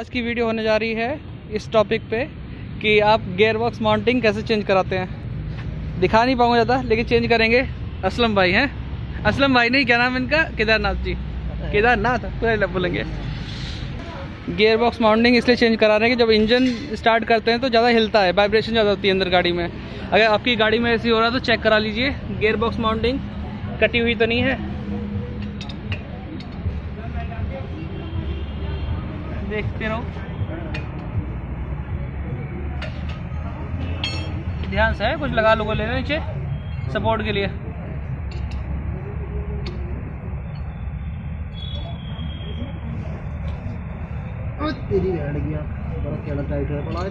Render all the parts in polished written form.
आज की वीडियो होने जा रही है इस टॉपिक पे कि आप गेयरबॉक्स माउंटिंग कैसे चेंज कराते हैं। दिखा नहीं पाऊंगा ज़्यादा, लेकिन चेंज करेंगे। असलम भाई हैं, असलम भाई नहीं, क्या नाम है इनका? केदारनाथ जी, केदारनाथ पूरा बोलेंगे। गेयरबॉक्स माउंटिंग इसलिए चेंज करा रहे हैं कि जब इंजन स्टार्ट करते हैं तो ज़्यादा हिलता है, वाइब्रेशन ज़्यादा होती है अंदर गाड़ी में। अगर आपकी गाड़ी में ऐसी हो रहा है तो चेक करा लीजिए, गेयरबॉक्स माउंटिंग कटी हुई तो नहीं है। देखते रहो ध्यान से, कुछ लगा लोगों ले नीचे सपोर्ट के लिए। तेरी हट गया बड़ा केला टाइट है, पड़ा है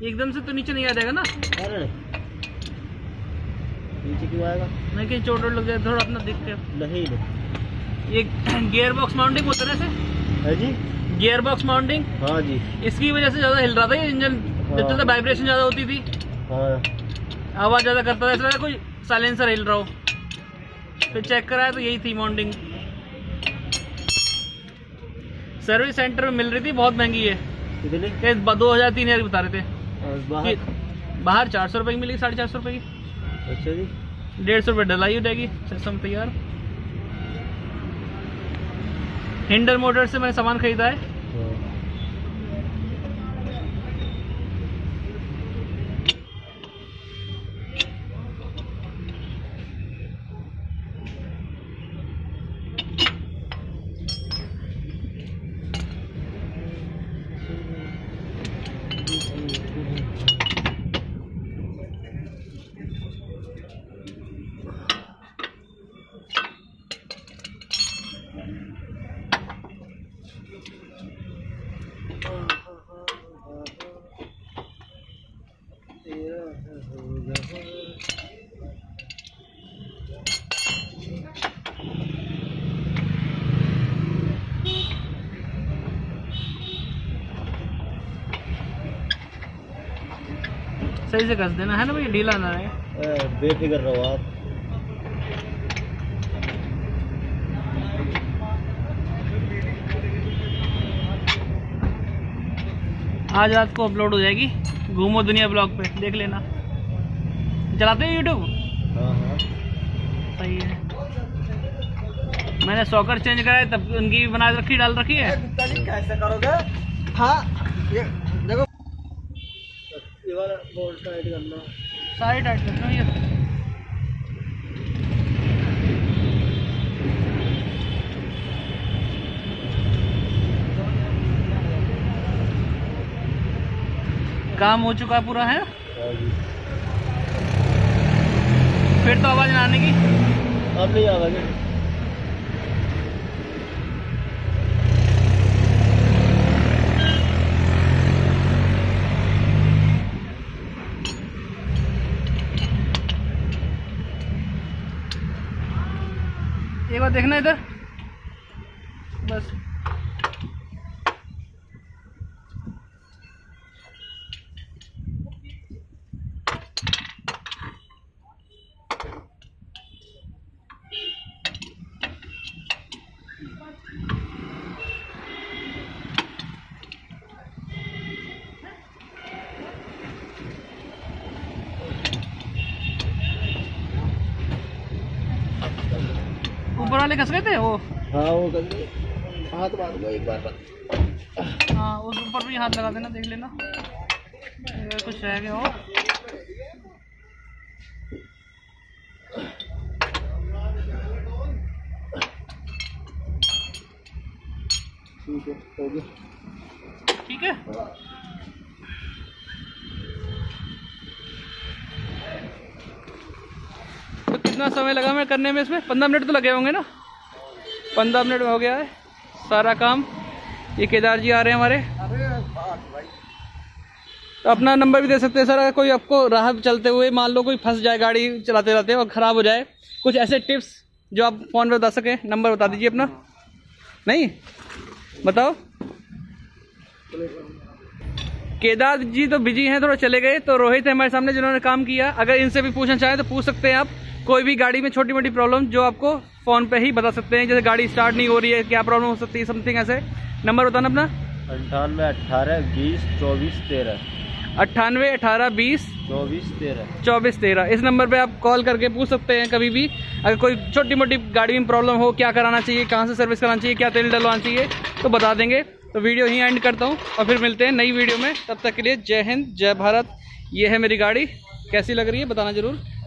तो एकदम से तो नीचे नहीं आ जाएगा ना। अरे नीचे क्यों आएगा? नहीं कहीं चोट लग जाए, थोड़ा अपना दिख के। नहीं ये गियर बॉक्स माउंटिंग होता है ऐसे। है जी गियर बॉक्स माउंटिंग। हाँ जी, इसकी वजह से ज़्यादा हिल रहा था ये इंजन। जब तक वाइब्रेशन ज़्यादा होती थी, आवाज़ ज़्यादा करता था, ऐसा कोई साइलेंसर हिल रहा हो। फिर चेक कराया तो यही थी माउंटिंग। सर्विस सेंटर में मिल रही थी, बहुत महंगी है, 2000-3000 बता रहे थे। बाहर 400 रुपये की मिलेगी, 450 रुपये की। अच्छा जी, 150 रुपये डलाई हो जाएगी, सिस्टम तैयार। हिंडन मोटर्स से मैंने सामान खरीदा है। सही से कस देना है ना भाई, ढीला ना है। बेफिक्र रहो आप। आज रात को अपलोड हो जाएगी घूमो दुनिया व्लॉग पे, देख लेना। चलाते हैं यूट्यूब? हाँ, सही है। मैंने सॉकर चेंज कराया तब उनकी भी बना रखी, डाल रखी है। कैसे करोगे? हाँ ये देखो, ये वाला बोल्ट टाइट करना, सारे टाइट करना। ये काम हो चुका पूरा है, फिर तो आवाज ना आने की। अब नहीं आवाज। एक बार देखना इधर, बस ऊपर वाले कस गए थे वो। हाँ वो कस गए, हाथ मार लो एक बार। हाँ उस ऊपर भी हाथ लगा देना, देख लेना अगर कुछ रह गया हो। ठीक है, हो गया। ठीक है, कितना समय लगा मैं करने में? इसमें 15 मिनट तो लगे होंगे ना। 15 मिनट में हो गया है सारा काम। ये केदार जी आ रहे हैं हमारे। तो अपना नंबर भी दे सकते हैं सर, कोई आपको राह चलते हुए मान लो कोई फंस जाए गाड़ी चलाते चलाते और ख़राब हो जाए, कुछ ऐसे टिप्स जो आप फ़ोन पर बता सकें, नंबर बता दीजिए अपना। नहीं बताओ केदार जी तो बिजी हैं, थोड़ा चले गए, तो रोहित है हमारे सामने जिन्होंने काम किया। अगर इनसे भी पूछना चाहें तो पूछ सकते हैं आप, कोई भी गाड़ी में छोटी मोटी प्रॉब्लम जो आपको फोन पे ही बता सकते हैं, जैसे गाड़ी स्टार्ट नहीं हो रही है, क्या प्रॉब्लम हो सकती है, समथिंग ऐसे। नंबर बताना अपना 9818202413 9818202413। इस नंबर पे आप कॉल करके पूछ सकते हैं कभी भी, अगर कोई छोटी मोटी गाड़ी में प्रॉब्लम हो, क्या कराना चाहिए, कहाँ से सर्विस कराना चाहिए, क्या तेल डलवाना चाहिए, तो बता देंगे। तो वीडियो ही एंड करता हूँ और फिर मिलते हैं नई वीडियो में। तब तक के लिए जय हिंद, जय भारत। ये है मेरी गाड़ी, कैसी लग रही है बताना जरूर।